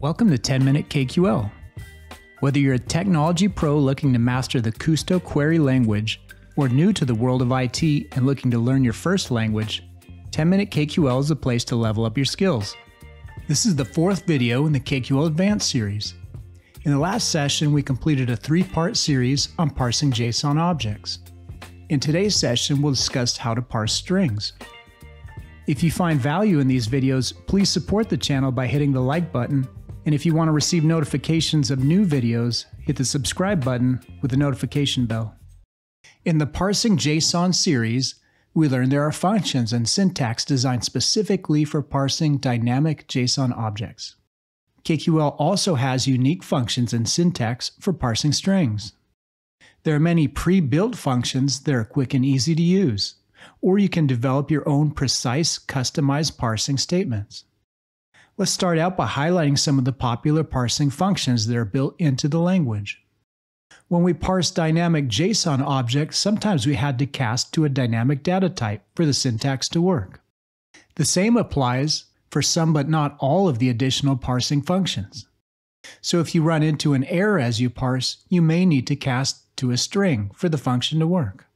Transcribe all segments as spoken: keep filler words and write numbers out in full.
Welcome to ten minute K Q L. Whether you're a technology pro looking to master the Kusto Query Language or new to the world of I T and looking to learn your first language, ten minute K Q L is the place to level up your skills. This is the fourth video in the K Q L Advanced series. In the last session, we completed a three-part series on parsing JSON objects. In today's session, we'll discuss how to parse strings. If you find value in these videos, please support the channel by hitting the like button. And if you want to receive notifications of new videos, hit the subscribe button with the notification bell. In the parsing JSON series, we learned there are functions and syntax designed specifically for parsing dynamic JSON objects. K Q L also has unique functions and syntax for parsing strings. There are many pre-built functions that are quick and easy to use, or you can develop your own precise, customized parsing statements. Let's start out by highlighting some of the popular parsing functions that are built into the language. When we parse dynamic JSON objects, sometimes we had to cast to a dynamic data type for the syntax to work. The same applies for some but not all of the additional parsing functions. So if you run into an error as you parse, you may need to cast to a string for the function to work.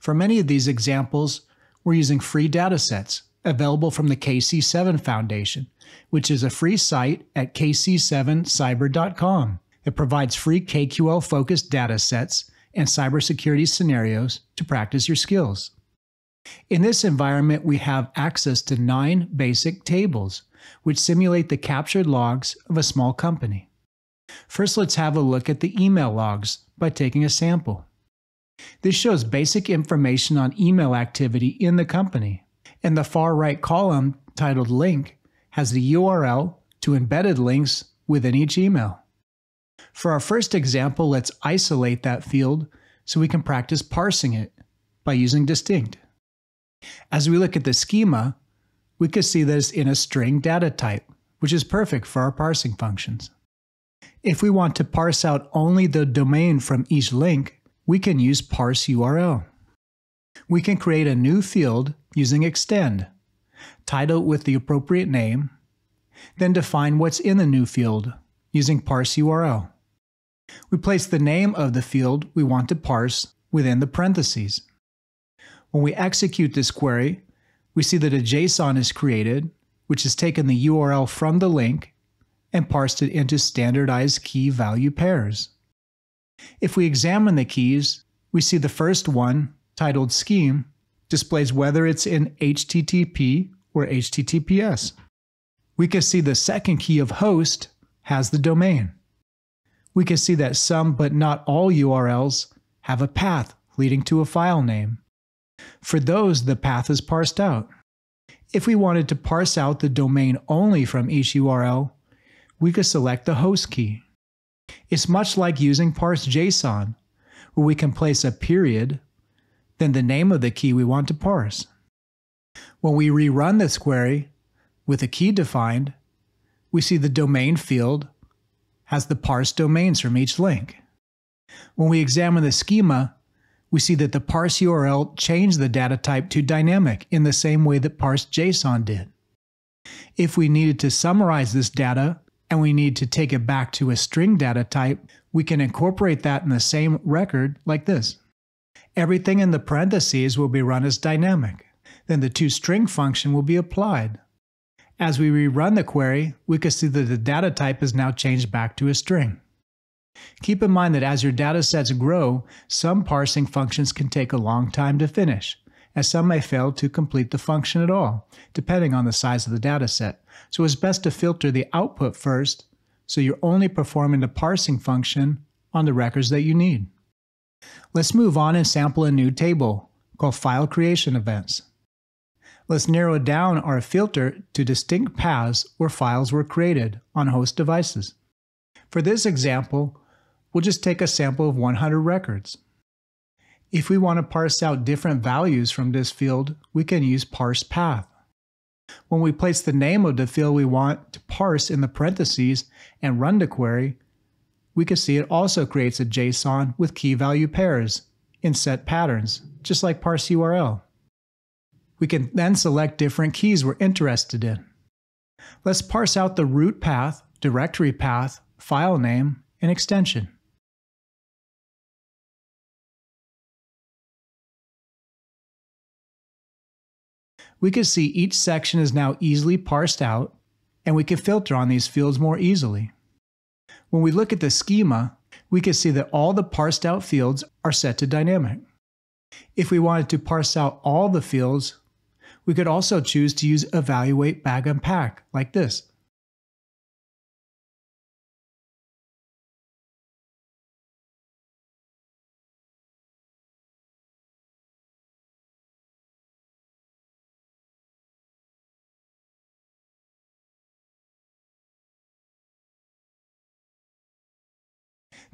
For many of these examples, we're using free datasets available from the K C seven Foundation, which is a free site at K C seven cyber dot com. It provides free K Q L-focused datasets and cybersecurity scenarios to practice your skills. In this environment, we have access to nine basic tables, which simulate the captured logs of a small company. First, let's have a look at the email logs by taking a sample. This shows basic information on email activity in the company, and the far right column, titled Link, has the U R L to embedded links within each email. For our first example, let's isolate that field so we can practice parsing it by using distinct. As we look at the schema, we can see that it's in a string data type, which is perfect for our parsing functions. If we want to parse out only the domain from each link, we can use parse U R L. We can create a new field using extend, title it with the appropriate name, then define what's in the new field using parse U R L. We place the name of the field we want to parse within the parentheses. When we execute this query, we see that a JSON is created, which has taken the U R L from the link and parsed it into standardized key-value pairs. If we examine the keys, we see the first one, titled Scheme, displays whether it's in H T T P or H T T P S. We can see the second key of Host has the domain. We can see that some but not all U R Ls have a path leading to a file name. For those, the path is parsed out. If we wanted to parse out the domain only from each U R L, we could select the host key. It's much like using parse J S O N, where we can place a period, then the name of the key we want to parse. When we rerun this query with a key defined, we see the domain field has the parsed domains from each link. When we examine the schema, we see that the parse U R L changed the data type to dynamic in the same way that parse J S O N did. If we needed to summarize this data and we need to take it back to a string data type, we can incorporate that in the same record like this. Everything in the parentheses will be run as dynamic. Then the toString function will be applied. As we rerun the query, we can see that the data type is now changed back to a string. Keep in mind that as your data sets grow, some parsing functions can take a long time to finish, and some may fail to complete the function at all, depending on the size of the data set. So it's best to filter the output first, so you're only performing the parsing function on the records that you need. Let's move on and sample a new table called File Creation Events. Let's narrow down our filter to distinct paths where files were created on host devices. For this example, we'll just take a sample of one hundred records. If we want to parse out different values from this field, we can use parse path. When we place the name of the field we want to parse in the parentheses and run the query, we can see it also creates a JSON with key-value pairs in set patterns, just like parse U R L. We can then select different keys we're interested in. Let's parse out the root path directory path, file name, and extension. We can see each section is now easily parsed out, and we can filter on these fields more easily. When we look at the schema, we can see that all the parsed out fields are set to dynamic. If we wanted to parse out all the fields, we could also choose to use evaluate bag unpack like this.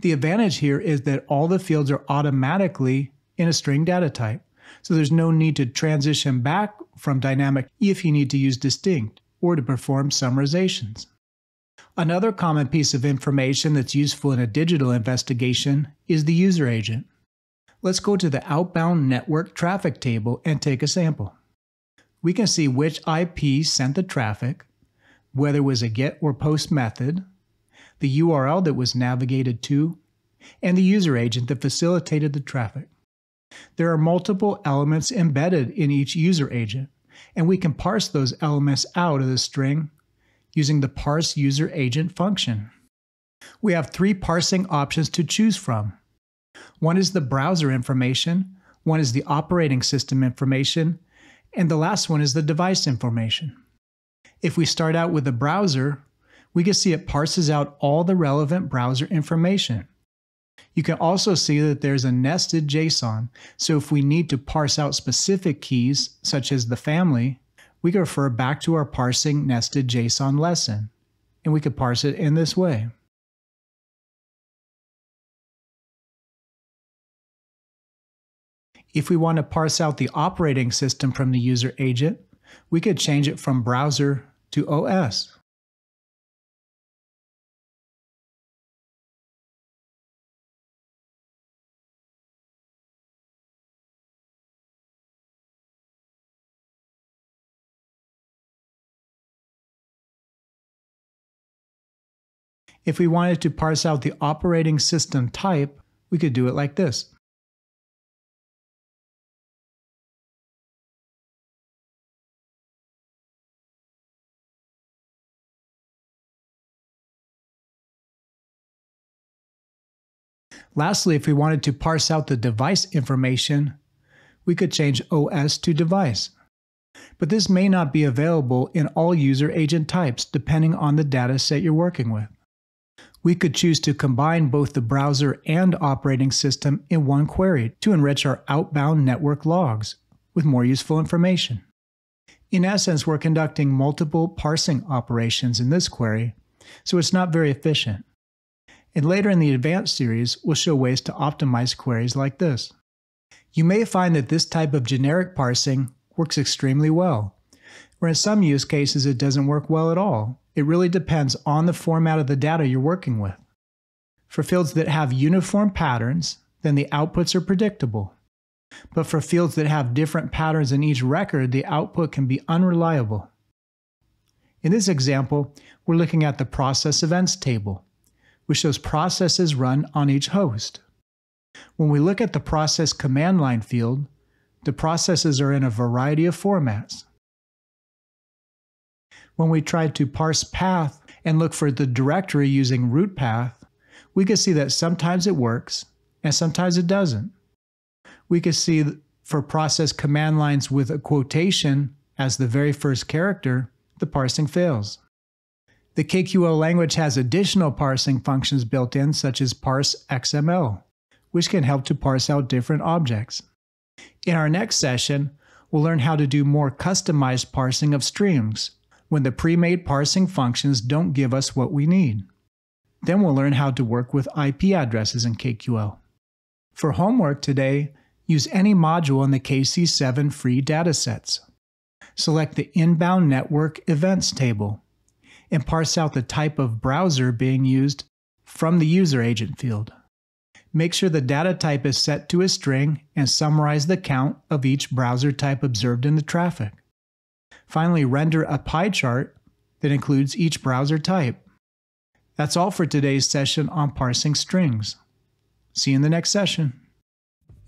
The advantage here is that all the fields are automatically in a string data type, so there's no need to transition back from dynamic if you need to use distinct or to perform summarizations. Another common piece of information that's useful in a digital investigation is the user agent. Let's go to the outbound network traffic table and take a sample. We can see which I P sent the traffic, whether it was a get or post method, the U R L that was navigated to, and the user agent that facilitated the traffic. There are multiple elements embedded in each user agent, and we can parse those elements out of the string using the parse user agent function. We have three parsing options to choose from. One is the browser information, one is the operating system information, and the last one is the device information. If we start out with the browser, we can see it parses out all the relevant browser information. You can also see that there's a nested JSON, so if we need to parse out specific keys, such as the family, we can refer back to our parsing nested JSON lesson, and we could parse it in this way. If we want to parse out the operating system from the user agent, we could change it from browser to O S. If we wanted to parse out the operating system type, we could do it like this. Lastly, if we wanted to parse out the device information, we could change O S to device. But this may not be available in all user agent types depending on the data set you're working with. We could choose to combine both the browser and operating system in one query to enrich our outbound network logs with more useful information. In essence, we're conducting multiple parsing operations in this query, so it's not very efficient. And later in the advanced series, we'll show ways to optimize queries like this. You may find that this type of generic parsing works extremely well, where in some use cases it doesn't work well at all. It really depends on the format of the data you're working with. For fields that have uniform patterns, then the outputs are predictable. But for fields that have different patterns in each record, the output can be unreliable. In this example, we're looking at the process events table, which shows processes run on each host. When we look at the process command line field, the processes are in a variety of formats. When we try to parse path and look for the directory using root path, we can see that sometimes it works and sometimes it doesn't. We can see for process command lines with a quotation as the very first character, the parsing fails. The K Q L language has additional parsing functions built in, such as parse X M L, which can help to parse out different objects. In our next session, we'll learn how to do more customized parsing of strings when the pre-made parsing functions don't give us what we need. Then we'll learn how to work with I P addresses in K Q L. For homework today, use any module in the K C seven free datasets. Select the inbound network events table and parse out the type of browser being used from the user agent field. Make sure the data type is set to a string and summarize the count of each browser type observed in the traffic. Finally, render a pie chart that includes each browser type. That's all for today's session on parsing strings. See you in the next session.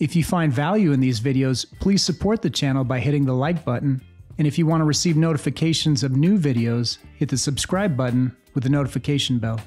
If you find value in these videos, please support the channel by hitting the like button. And if you want to receive notifications of new videos, hit the subscribe button with the notification bell.